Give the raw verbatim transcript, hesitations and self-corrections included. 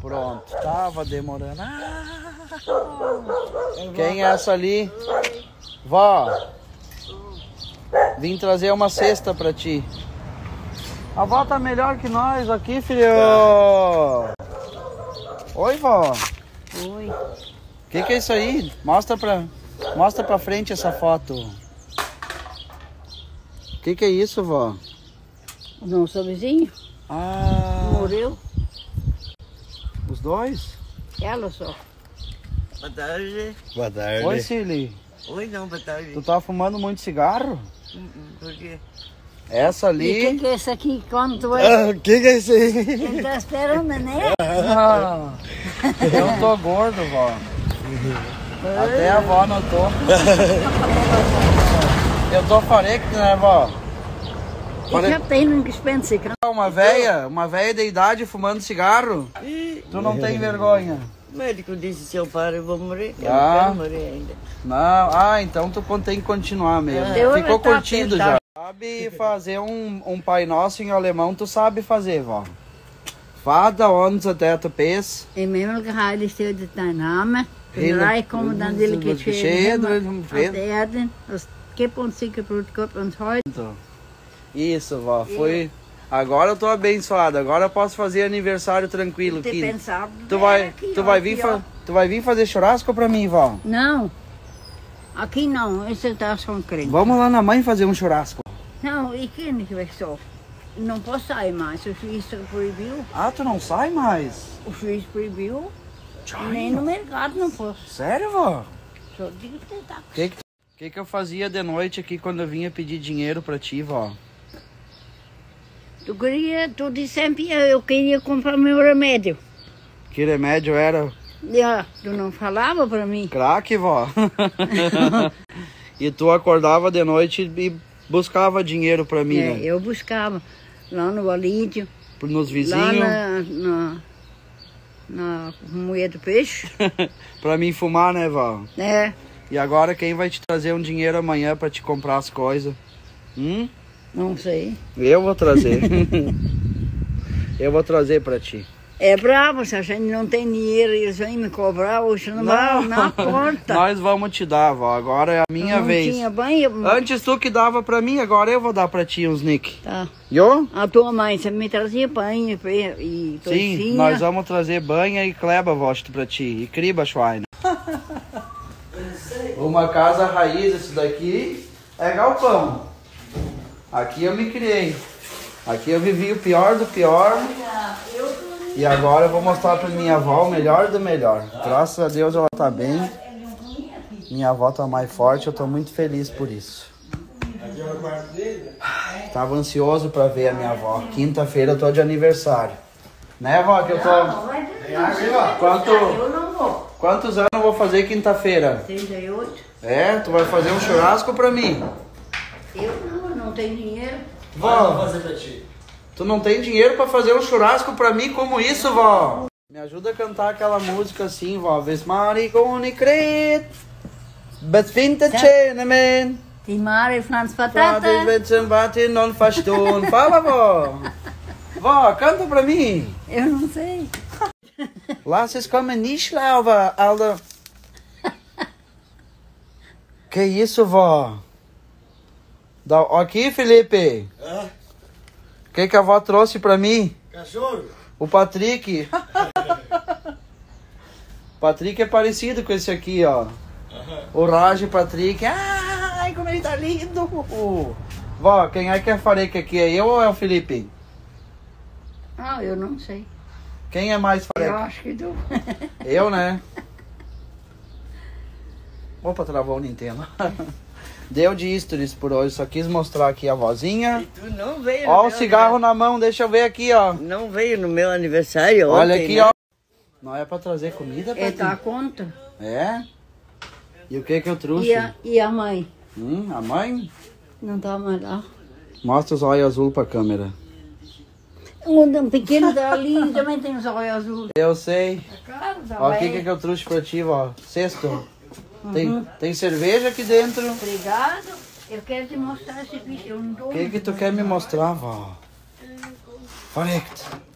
Pronto, tava demorando. Ah, quem é essa ali? Vó, vim trazer uma cesta pra ti. A vó tá melhor que nós aqui, filho. Oi, vó. Oi. O que que é isso aí? Mostra pra, mostra pra frente essa foto. O que que é isso, vó? Não, seu vizinho. Ah. Morreu. Os dois? Ela só. Boa tarde. Boa tarde. Oi, Cili. Oi, não, boa tarde. Tu tá fumando muito cigarro? Por quê? Essa ali... O que, que é isso aqui? Como tu é? O ah, que, que é isso aí? Ele tá esperando, né? Não. Eu tô gordo, vó. Até a vó notou. Eu tô farto, né, vó? Pare... Eu já tenho um dispense. Uma véia, uma véia de idade fumando cigarro? E... Tu não tem vergonha? O médico disse, se eu paro, eu vou morrer. Eu ah. não quero morrer ainda. Não. Ah, então tu tem que continuar mesmo. Ah. Ficou curtindo já. Sabe fazer um, um Pai Nosso em alemão, tu sabe fazer, vó. Fada unser Teto Pes. Em mesmo geheiligt seja dein Name, im Reich komme dein Willkes geschehe, auf Erden, gib uns sicher Brot, gib uns heute. Isso, vó, foi... Agora eu tô abençoado, agora eu posso fazer aniversário tranquilo. Tem pensado, tu vai, aqui, tu, ó, vai vir fa... tu vai vir fazer churrasco pra mim, vó? Não, aqui não, esse tá só crente. Vamos lá na mãe fazer um churrasco. Não, e quem que vai só? Não posso sair mais, o juiz proibiu. Ah, tu não sai mais? O juiz proibiu, China. Nem no mercado não posso. Sério, vó? Só digo que tá. O que, que, que eu fazia de noite aqui quando eu vinha pedir dinheiro pra ti, vó? Tu queria, tu disse sempre, eu queria comprar meu remédio. Que remédio era? Ah, tu não falava pra mim? Craque, vó. E tu acordava de noite e buscava dinheiro pra mim, é, né? Eu buscava, lá no Alídio. Nos vizinhos? Lá na, na, na moeda do peixe. Pra mim fumar, né, Val? É. E agora quem vai te trazer um dinheiro amanhã pra te comprar as coisas? Hum? Não sei. Eu vou trazer. Eu vou trazer pra ti. É bravo, se a gente não tem dinheiro, eles vêm me cobrar, hoje não, não. Vai na porta. Nós vamos te dar, vó. Agora é a minha não vez. Tinha banho, eu... Antes tu que dava pra mim, agora eu vou dar pra ti uns nick. Tá. Eu? A tua mãe, você me trazia banho e toicinha. Sim, nós vamos trazer banha e cleba, vó, pra ti. E criba, Schwein. Uma casa raiz, isso daqui é galpão. Aqui eu me criei. Aqui eu vivi o pior do pior. E agora eu vou mostrar pra minha avó o melhor do melhor. Graças a Deus ela tá bem. Minha avó tá mais forte, eu tô muito feliz por isso. Tava ansioso pra ver a minha avó. Quinta-feira eu tô de aniversário. Né, vó? Que eu tô... Quanto... Quantos anos eu vou fazer quinta-feira? trinta e oito. É? Tu vai fazer um churrasco pra mim? Eu não, não tenho dinheiro. Vó, vou fazer pra ti. Tu não tem dinheiro pra fazer um churrasco pra mim como isso, vó? Me ajuda a cantar aquela música assim, vó. Ves Mari Goni Kret, bet Winter Chenemen. Die Mari Franz Patata. Non Faston. Fala, vó. Vó, canta pra mim. Eu não sei. Lass es kommen nicht laufen, Alda. Que isso, vó? Da... Aqui, Felipe. Ah. O que, que a avó trouxe pra mim? Cachorro. O Patrick. O Patrick é parecido com esse aqui, ó. Uh-huh. O Raj Patrick. Ai, como ele tá lindo. Vó, quem é que é fareca aqui? É eu ou é o Felipe? Ah, eu não sei. Quem é mais fareca? Eu acho que tu. Eu, né? Opa, travou o Nintendo. Deu de stories por hoje, só quis mostrar aqui a vozinha. E tu não veio. Ó o cigarro aniversário. Na mão, deixa eu ver aqui, ó. Não veio no meu aniversário ontem. Olha aqui, né? Ó. Não é pra trazer comida pra é ti? Tá a conta. É? E o que que eu trouxe? E a, e a mãe? Hum, a mãe? Não tá mais lá. Mostra os olhos azul pra câmera. Um pequeno dali também tem os olhos azul. Eu sei. Ó, o que que eu trouxe pra ti, ó. Sexto. Tem, uhum. Tem cerveja aqui dentro. Obrigado. Eu quero te mostrar esse bicho. O que que tu quer me mostrar, vó? Correcto.